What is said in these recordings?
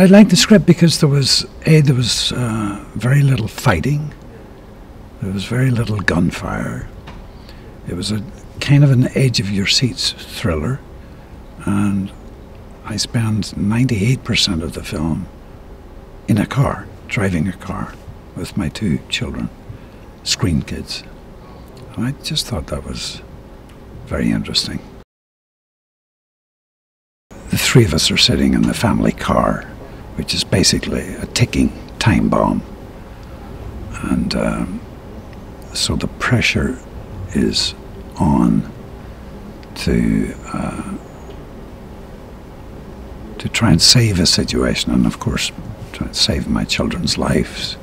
I liked the script because there was very little fighting. There was very little gunfire. It was a kind of an edge-of-your-seats thriller, and I spent 98% of the film in a car, driving a car with my two children, screen kids. And I just thought that was very interesting. The three of us are sitting in the family car, which is basically a ticking time bomb. And so the pressure is on to try and save a situation, and of course try and save my children's lives.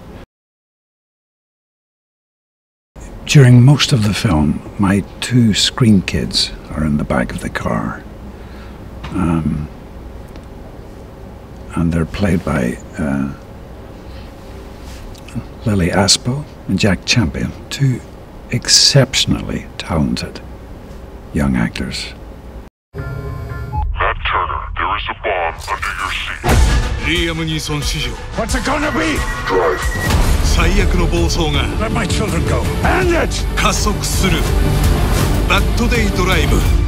During most of the film, my two screen kids are in the back of the car, and they're played by Lily Aspel and Jack Champion, two exceptionally talented young actors. Matt Turner, there is a bomb under your seat. Liam Neeson. What's it gonna be? Drive. Let my children go. End it! 加速する。Back to day drive.